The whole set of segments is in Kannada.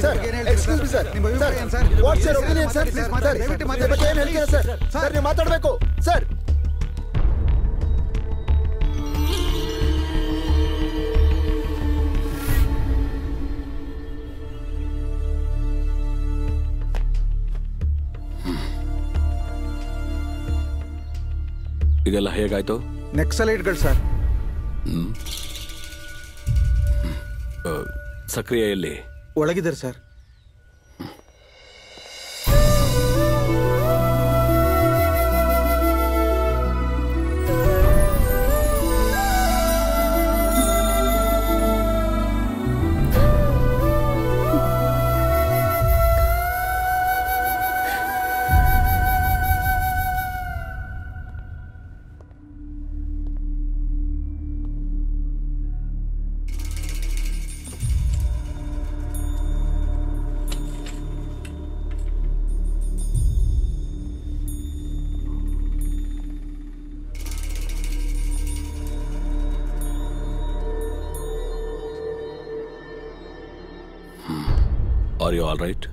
सर नक्सलेट सर सक्रिय sir Are you all right?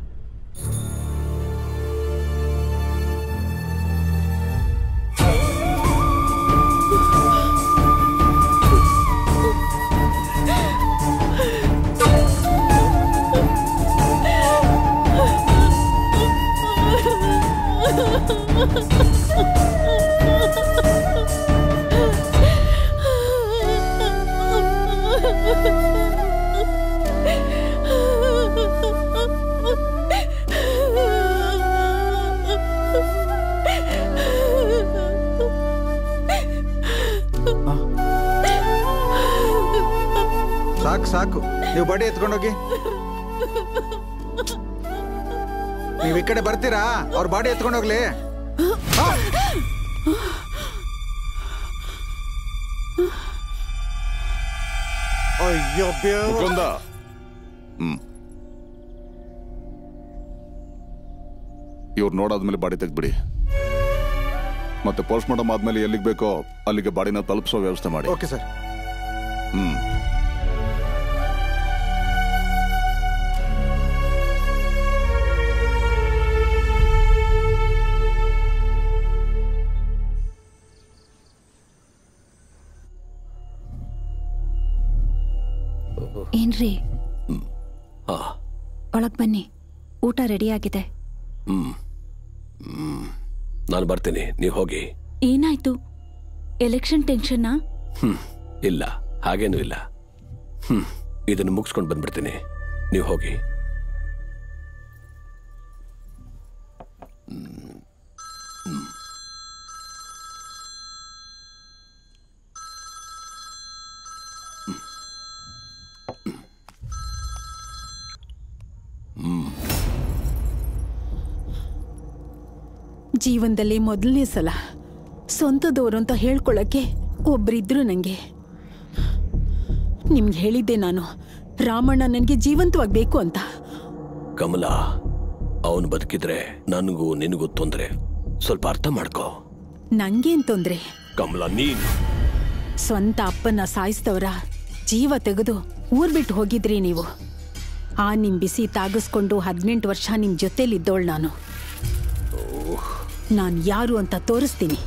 साकु नहीं बड़े एतकोगी बर्तीरा और बड़े एतकोले अय्यो बेवड़ा इवर नोड़े बाड़ी तेगबिड़ी मत पोस्टमार्टम आदमे एलिगे बेको अल्लिगे बाड़ीन तलुपिसो व्यवस्थे माडि ओके सर बन्नी ऊट रेडी आगिदे नान बर्तीनि नीवु होगि एनायितु एलेक्षन् टेंशन इल्ल हागेनू इल्ल इदन्न मुगिस्कोंडु बंद्बिड्तीनि नीवु होगि ಜೀವನದಲ್ಲಿ ಮೊದಲನೇ ಸಲ ಸ್ವಂತದವರು ಅಂತ ಹೇಳಿಕೊಳ್ಳಕ್ಕೆ ಒಬ್ಬರಿದ್ರು ನನಗೆ ನಿಮಗೆ ಹೇಳಿದ್ದೆ ನಾನು ರಾಮಣ್ಣ ನನಗೆ ಜೀವಂತವಾಗಿ ಬೇಕು ಅಂತ ಕಮಲಾ ಅವನು ಬದುಕಿದ್ರೆ ನನಗೂ ನಿನಗೂ ತೊಂದ್ರೆ ಸ್ವಲ್ಪ ಅರ್ಥ ಮಾಡ್ಕೋ ನನಗೆ ಏನು ತೊಂದ್ರೆ ಕಮಲಾ ನೀನು ಸ್ವಂತ ಅಪ್ಪನ ಸಾಯಿಸ್ತವರ ಜೀವ ತೆಗೆದು ಊರು ಬಿಟ್ಟು ಹೋಗಿದ್ರಿ ನೀವು ಆ ನಿಮ್ಮ ಬಿಸಿ ತಾಗಿಸ್ಕೊಂಡು 18 ವರ್ಷ ನಿಮ್ಮ ಜೊತೆಲಿದ್ದೋಳು ನಾನು ನಾನು ಯಾರು ಅಂತ ತೋರಿಸ್ತೀನಿ।